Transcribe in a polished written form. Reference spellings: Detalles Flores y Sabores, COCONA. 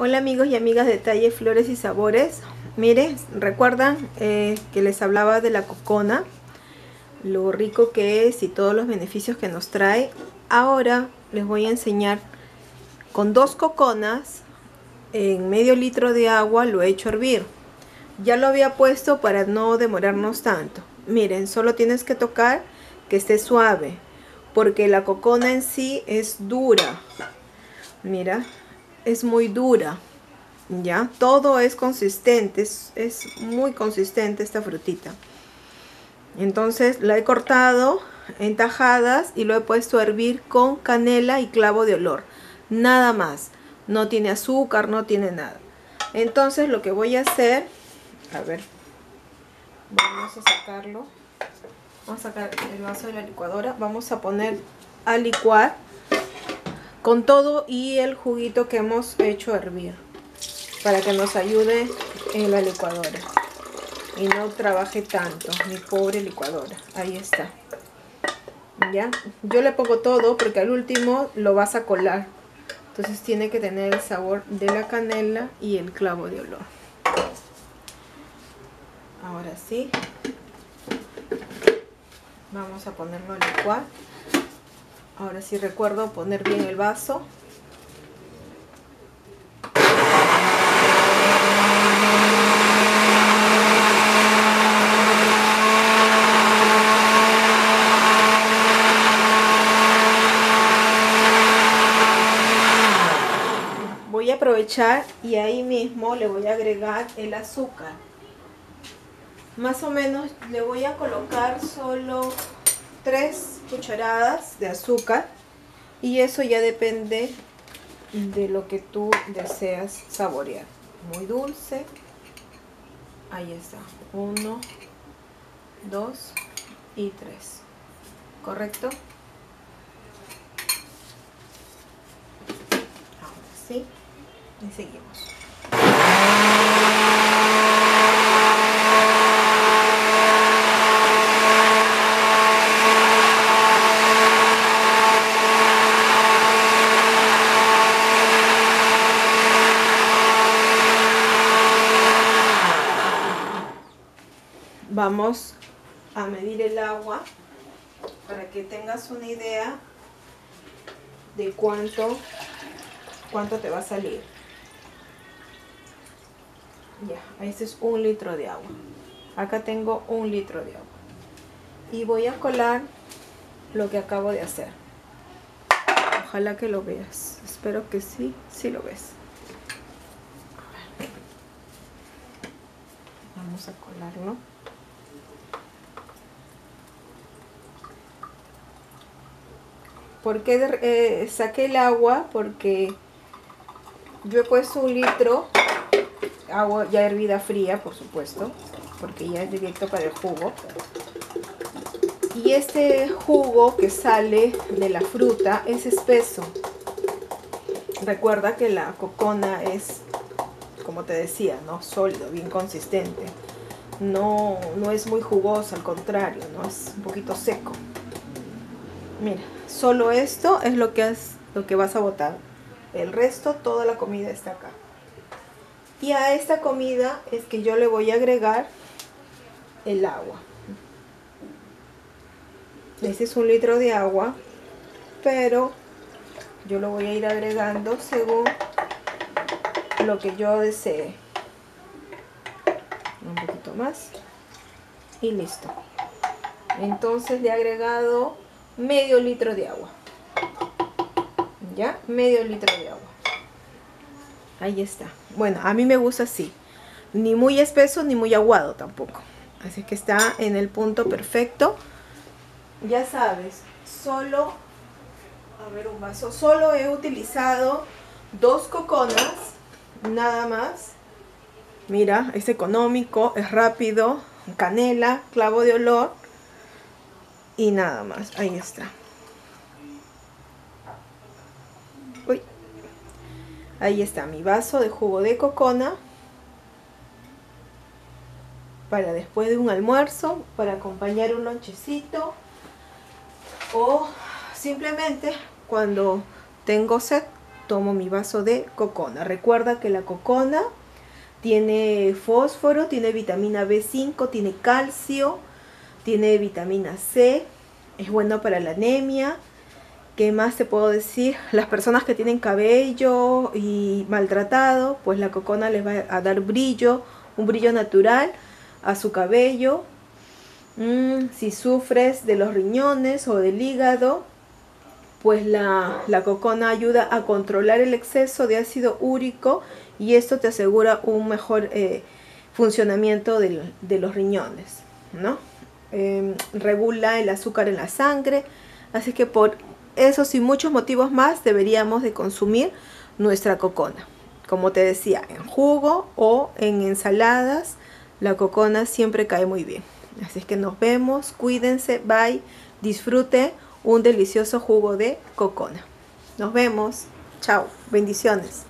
Hola amigos y amigas de Detalles Flores y Sabores. Miren, recuerdan que les hablaba de la cocona, lo rico que es y todos los beneficios que nos trae. Ahora les voy a enseñar con 2 coconas en medio litro de agua. Lo he hecho hervir, ya lo había puesto para no demorarnos tanto. Miren, solo tienes que tocar que esté suave, porque la cocona en sí es dura. Mira, es muy dura, ya todo es consistente, es muy consistente esta frutita. Entonces la he cortado en tajadas y lo he puesto a hervir con canela y clavo de olor, nada más. No tiene azúcar, no tiene nada. Entonces lo que voy a hacer, a ver, vamos a sacarlo, vamos a sacar el vaso de la licuadora, vamos a poner a licuar con todo y el juguito que hemos hecho hervir, para que nos ayude en la licuadora y no trabaje tanto mi pobre licuadora. Ahí está. Ya, yo le pongo todo porque al último lo vas a colar, entonces tiene que tener el sabor de la canela y el clavo de olor. Ahora sí, vamos a ponerlo a licuar. Ahora sí recuerdo poner bien el vaso. Voy a aprovechar y ahí mismo le voy a agregar el azúcar. Más o menos le voy a colocar solo 3 cucharadas de azúcar, y eso ya depende de lo que tú deseas saborear, muy dulce. Ahí está, 1, 2 y 3, correcto. Ahora sí, y seguimos. Vamos a medir el agua para que tengas una idea de cuánto te va a salir. Ya, este es 1 litro de agua. Acá tengo 1 litro de agua. Y voy a colar lo que acabo de hacer. Ojalá que lo veas. Espero que sí, sí lo ves. Vamos a colarlo. ¿Por qué saqué el agua? Porque yo he puesto 1 litro agua ya hervida fría, por supuesto, porque ya es directo para el jugo. Y este jugo que sale de la fruta es espeso. Recuerda que la cocona es, como te decía, ¿no?, sólido, bien consistente. No es muy jugosa, al contrario, ¿no?, es un poquito seco. Mira, solo esto es lo que vas a botar. El resto, toda la comida está acá. Y a esta comida es que yo le voy a agregar el agua. Este es 1 litro de agua, pero yo lo voy a ir agregando según lo que yo desee. Un poquito más y listo. Entonces le he agregado medio litro de agua. Ya, medio litro de agua. Ahí está. Bueno, a mí me gusta así, ni muy espeso ni muy aguado tampoco, así que está en el punto perfecto. Ya sabes, solo, a ver, un vaso, solo he utilizado 2 coconas nada más. Mira, es económico, es rápido, canela, clavo de olor y nada más. Ahí está. Uy. Ahí está mi vaso de jugo de cocona, para después de un almuerzo, para acompañar un lonchecito, o simplemente cuando tengo sed tomo mi vaso de cocona. Recuerda que la cocona tiene fósforo, tiene vitamina B5, tiene calcio, tiene vitamina C, es bueno para la anemia. ¿Qué más te puedo decir? Las personas que tienen cabello y maltratado, pues la cocona les va a dar brillo, un brillo natural a su cabello. Si sufres de los riñones o del hígado, pues la cocona ayuda a controlar el exceso de ácido úrico y esto te asegura un mejor funcionamiento de los riñones, ¿no? Regula el azúcar en la sangre, así que por esos y muchos motivos más deberíamos de consumir nuestra cocona. Como te decía, en jugo o en ensaladas, la cocona siempre cae muy bien. Así es que nos vemos, cuídense, bye, disfrute un delicioso jugo de cocona. Nos vemos, chao, bendiciones.